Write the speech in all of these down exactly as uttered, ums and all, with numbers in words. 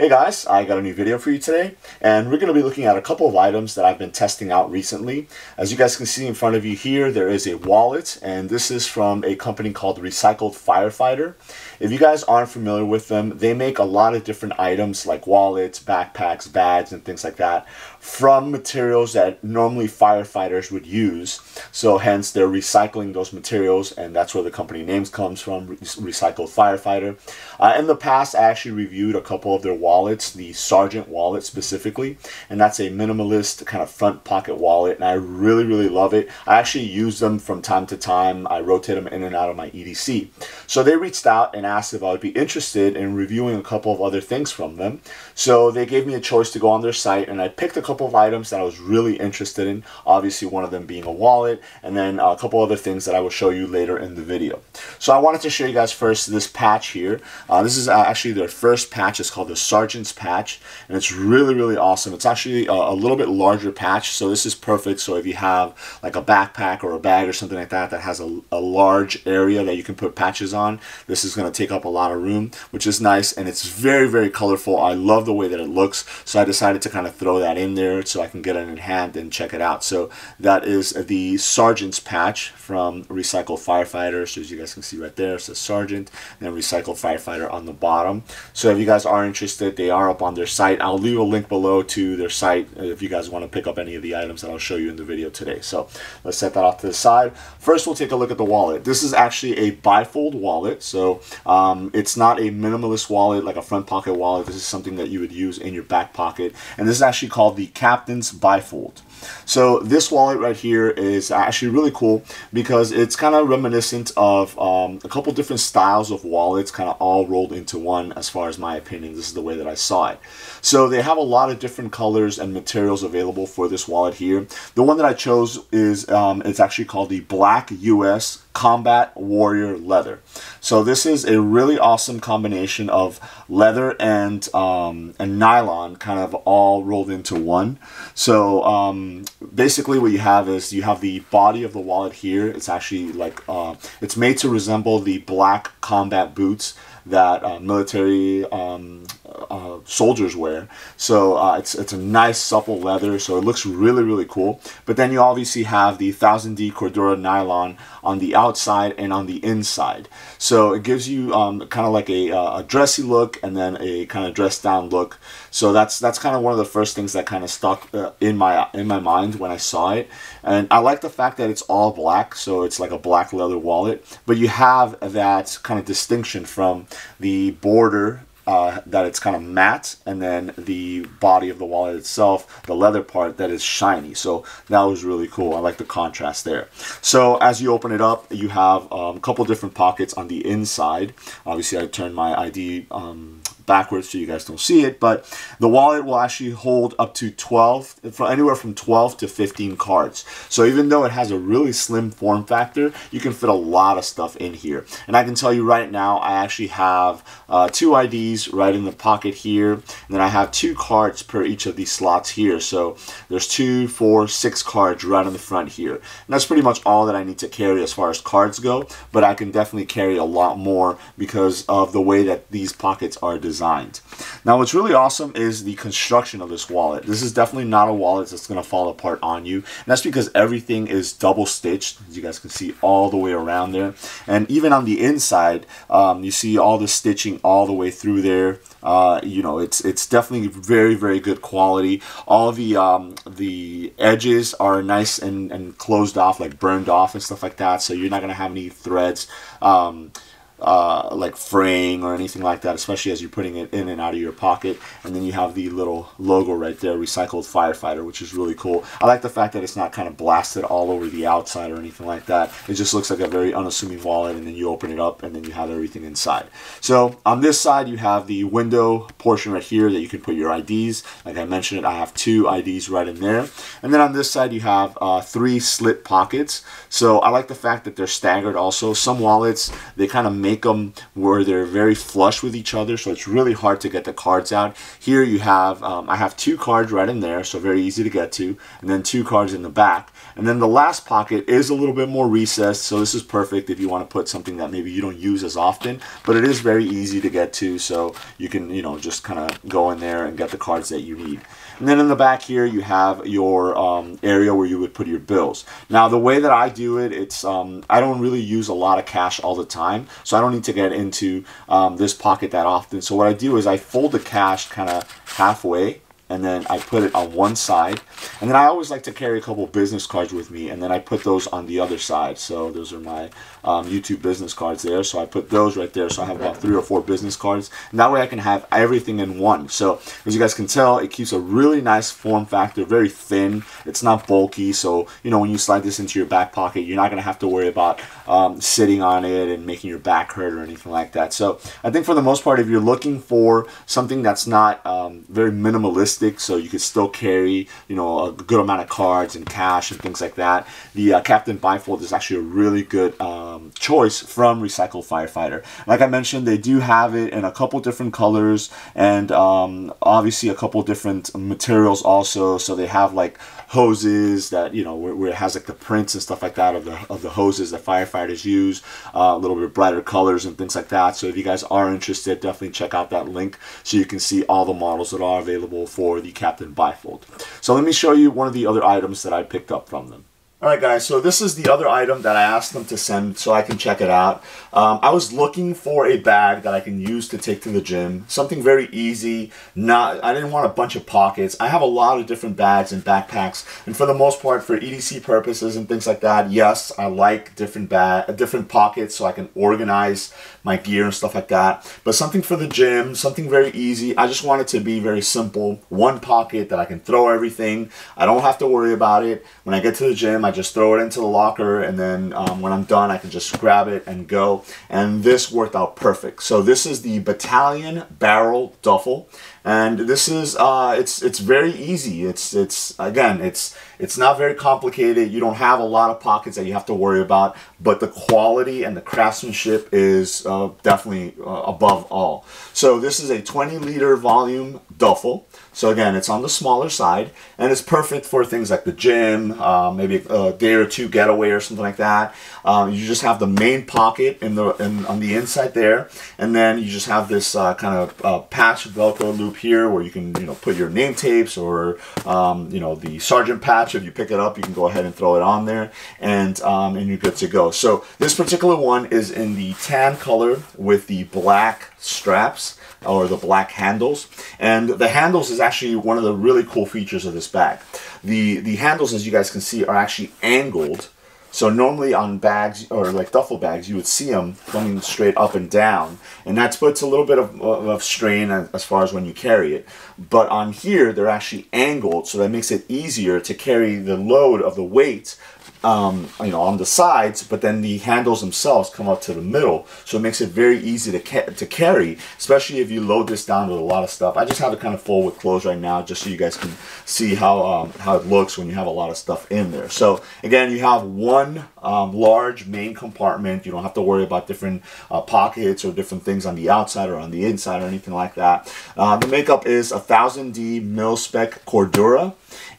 Hey guys, I got a new video for you today, and we're going to be looking at a couple of items that I've been testing out recently. As you guys can see in front of you here, there is a wallet, and this is from a company called Recycled Firefighter. If you guys aren't familiar with them, they make a lot of different items like wallets, backpacks, bags, and things like that from materials that normally firefighters would use. So hence, they're recycling those materials, and that's where the company name comes from, Recycled Firefighter. Uh, in the past, I actually reviewed a couple of their wallets. Wallets, the Sergeant Wallet specifically, and that's a minimalist kind of front pocket wallet, and I really really love it. I actually use them from time to time. I rotate them in and out of my E D C. So they reached out and asked if I would be interested in reviewing a couple of other things from them. So they gave me a choice to go on their site, and I picked a couple of items that I was really interested in, obviously one of them being a wallet, and then a couple other things that I will show you later in the video. So I wanted to show you guys first this patch here. Uh, this is actually their first patch. It's called the Sergeant Sergeant's Patch, and it's really really awesome. It's actually a, a little bit larger patch, so this is perfect. So if you have like a backpack or a bag or something like that that has a, a large area that you can put patches on, this is going to take up a lot of room, which is nice, and it's very very colorful. I love the way that it looks, so I decided to kind of throw that in there so I can get it in hand and check it out. So that is the Sergeant's Patch from Recycled Firefighter. So as you guys can see right there, it says Sergeant and then Recycled Firefighter on the bottom. So if you guys are interested, they are up on their site. I'll leave a link below to their site if you guys want to pick up any of the items that I'll show you in the video today. So let's set that off to the side. First, we'll take a look at the wallet. This is actually a bifold wallet, so um, it's not a minimalist wallet like a front pocket wallet. This is something that you would use in your back pocket, and this is actually called the Captain's Bifold. So this wallet right here is actually really cool because it's kind of reminiscent of um, a couple different styles of wallets kind of all rolled into one, as far as my opinion. This is the way that I saw it. So they have a lot of different colors and materials available for this wallet here. The one that I chose is, um, it's actually called the Black U S Combat Warrior Leather. So this is a really awesome combination of leather and, um, and nylon kind of all rolled into one. So um, basically what you have is you have the body of the wallet here. It's actually like, uh, it's made to resemble the black combat boots that uh, military um, uh, soldiers wear. So uh, it's, it's a nice supple leather, so it looks really really cool. But then you obviously have the one thousand D Cordura nylon on the outside and on the inside, so it gives you um, kind of like a, a dressy look and then a kind of dressed down look. So that's that's kind of one of the first things that kind of stuck uh, in my in my mind when I saw it. And I like the fact that it's all black, so it's like a black leather wallet, but you have that kind of distinction from the border, uh, that it's kind of matte, and then the body of the wallet itself, the leather part, that is shiny. So that was really cool. I like the contrast there. So as you open it up, you have um, a couple different pockets on the inside. Obviously I turned my I D um, backwards so you guys don't see it, but the wallet will actually hold up to twelve, from anywhere from twelve to fifteen cards. So even though it has a really slim form factor, you can fit a lot of stuff in here. And I can tell you right now, I actually have uh, two I Ds right in the pocket here, and then I have two cards per each of these slots here. So there's two, four, six cards right on the front here. And that's pretty much all that I need to carry as far as cards go, but I can definitely carry a lot more because of the way that these pockets are designed. Designed. Now what's really awesome is the construction of this wallet. This is definitely not a wallet that's going to fall apart on you, and that's because everything is double stitched, as you guys can see all the way around there. And even on the inside, um, you see all the stitching all the way through there. Uh, you know, it's it's definitely very very good quality. All the um, the edges are nice and, and closed off, like burned off and stuff like that, so you're not going to have any threads um, Uh, like fraying or anything like that, especially as you're putting it in and out of your pocket. And then you have the little logo right there, Recycled Firefighter, which is really cool. I like the fact that it's not kind of blasted all over the outside or anything like that. It just looks like a very unassuming wallet, and then you open it up and then you have everything inside. So on this side you have the window portion right here that you can put your I Ds. Like I mentioned, I have two I Ds right in there. And then on this side you have uh, three slit pockets. So I like the fact that they're staggered also. Some wallets, they kind of make make them where they're very flush with each other, so it's really hard to get the cards out. Here you have, um, I have two cards right in there, so very easy to get to, and then two cards in the back. And then the last pocket is a little bit more recessed, so this is perfect if you want to put something that maybe you don't use as often, but it is very easy to get to, so you can, you know, just kind of go in there and get the cards that you need. And then in the back here, you have your um, area where you would put your bills. Now, the way that I do it, it's um, I don't really use a lot of cash all the time, so I don't need to get into um, this pocket that often. So what I do is I fold the cash kind of halfway, and then I put it on one side. And then I always like to carry a couple business cards with me, and then I put those on the other side. So those are my um, YouTube business cards there. So I put those right there. So I have about three or four business cards. And that way I can have everything in one. So as you guys can tell, it keeps a really nice form factor, very thin. It's not bulky. So, you know, when you slide this into your back pocket, you're not gonna have to worry about um, sitting on it and making your back hurt or anything like that. So I think for the most part, if you're looking for something that's not um, very minimalistic, so you could still carry, you know, a good amount of cards and cash and things like that, the uh, Captain Bifold is actually a really good um, choice from Recycled Firefighter. Like I mentioned, they do have it in a couple different colors and um, obviously a couple different materials also. So they have like hoses that, you know, where, where it has like the prints and stuff like that of the, of the hoses that firefighters use, uh, a little bit brighter colors and things like that. So if you guys are interested, definitely check out that link so you can see all the models that are available for the Captain Bifold. So let me show you one of the other items that I picked up from them. Alright guys, so this is the other item that I asked them to send so I can check it out. Um, I was looking for a bag that I can use to take to the gym. Something very easy. Not, I didn't want a bunch of pockets. I have a lot of different bags and backpacks, and for the most part, for E D C purposes and things like that, yes, I like different, bag, different pockets so I can organize my gear and stuff like that. But something for the gym, something very easy. I just want it to be very simple. One pocket that I can throw everything. I don't have to worry about it. When I get to the gym, I I just throw it into the locker, and then um, when I'm done I can just grab it and go, and this worked out perfect. So this is the Battalion Barrel Duffle, and this is uh, it's it's very easy. It's it's again it's it's not very complicated. You don't have a lot of pockets that you have to worry about, but the quality and the craftsmanship is uh, definitely uh, above all. So this is a twenty liter volume duffel. So again, it's on the smaller side, and it's perfect for things like the gym, uh, maybe a day or two getaway or something like that. Um, you just have the main pocket in the in, on the inside there, and then you just have this uh, kind of uh, patch Velcro loop here where you can you know put your name tapes or um, you know the Sergeant Patch. If you pick it up, you can go ahead and throw it on there, and um, and you're good to go. So this particular one is in the tan color with the black straps or the black handles, and the handles is actually one of the really cool features of this bag. The the handles, as you guys can see, are actually angled. So normally on bags or like duffel bags, you would see them going straight up and down, and that puts a little bit of, of strain as far as when you carry it. But on here, they're actually angled, so that makes it easier to carry the load of the weight Um, you know, on the sides, but then the handles themselves come up to the middle, so it makes it very easy to ca to carry, especially if you load this down with a lot of stuff. I just have it kind of full with clothes right now, just so you guys can see how um, how it looks when you have a lot of stuff in there. So again, you have one um, large main compartment. You don't have to worry about different uh, pockets or different things on the outside or on the inside or anything like that. Uh, the makeup is a one thousand D mil-spec Cordura,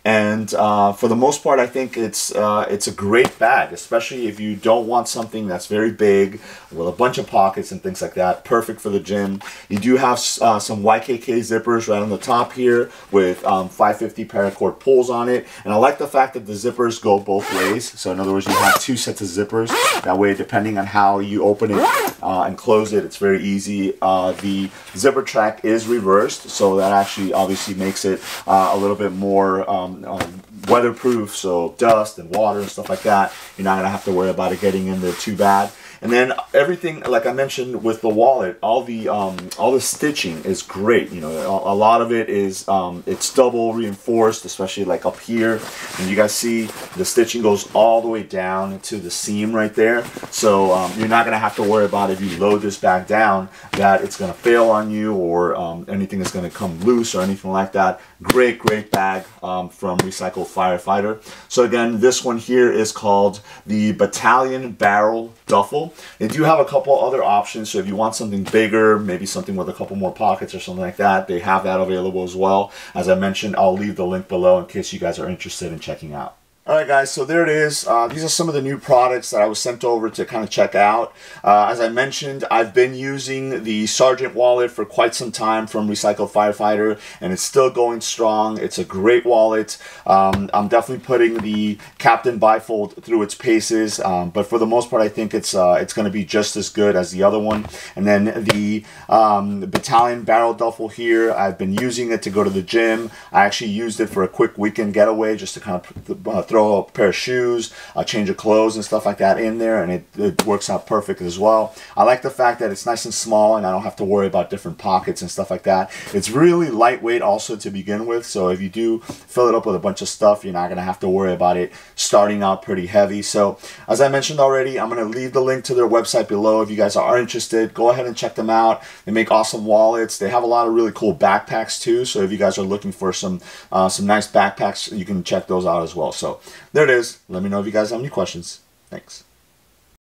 and uh, for the most part, I think it's uh, it's a A great bag, especially if you don't want something that's very big with a bunch of pockets and things like that. Perfect for the gym. You do have uh, some Y K K zippers right on the top here with um, five fifty paracord pulls on it, and I like the fact that the zippers go both ways. So in other words, you have two sets of zippers. That way, depending on how you open it uh, and close it, it's very easy. Uh, the zipper track is reversed, so that actually obviously makes it uh, a little bit more um, um, weatherproof, so dust and water and stuff like that, you're not gonna have to worry about it getting in there too bad. And then everything, like I mentioned with the wallet, all the um, all the stitching is great. You know, a, a lot of it is um, it's double reinforced, especially like up here. And you guys see the stitching goes all the way down to the seam right there. So um, you're not gonna have to worry about if you load this back down that it's gonna fail on you or um, anything is gonna come loose or anything like that. Great, great bag um, from Recycled Firefighter. So again, this one here is called the Battalion Barrel Duffle. available. They do have a couple other options, so if you want something bigger, maybe something with a couple more pockets or something like that, they have that available as well. As I mentioned, I'll leave the link below in case you guys are interested in checking out. Alright guys, so there it is. Uh, these are some of the new products that I was sent over to kind of check out. Uh, as I mentioned, I've been using the Sergeant Wallet for quite some time from Recycled Firefighter, and it's still going strong. It's a great wallet. Um, I'm definitely putting the Captain Bifold through its paces, um, but for the most part I think it's uh, it's going to be just as good as the other one. And then the, um, the Battalion Barrel Duffle here, I've been using it to go to the gym. I actually used it for a quick weekend getaway just to kind of uh, throw a pair of shoes, a change of clothes and stuff like that in there, and it, it works out perfect as well. I like the fact that it's nice and small and I don't have to worry about different pockets and stuff like that. It's really lightweight also to begin with, so if you do fill it up with a bunch of stuff, you're not going to have to worry about it starting out pretty heavy. So as I mentioned already, I'm going to leave the link to their website below. If you guys are interested, go ahead and check them out. They make awesome wallets. They have a lot of really cool backpacks too, so if you guys are looking for some, uh, some nice backpacks, you can check those out as well. So there it is. Let me know if you guys have any questions. Thanks.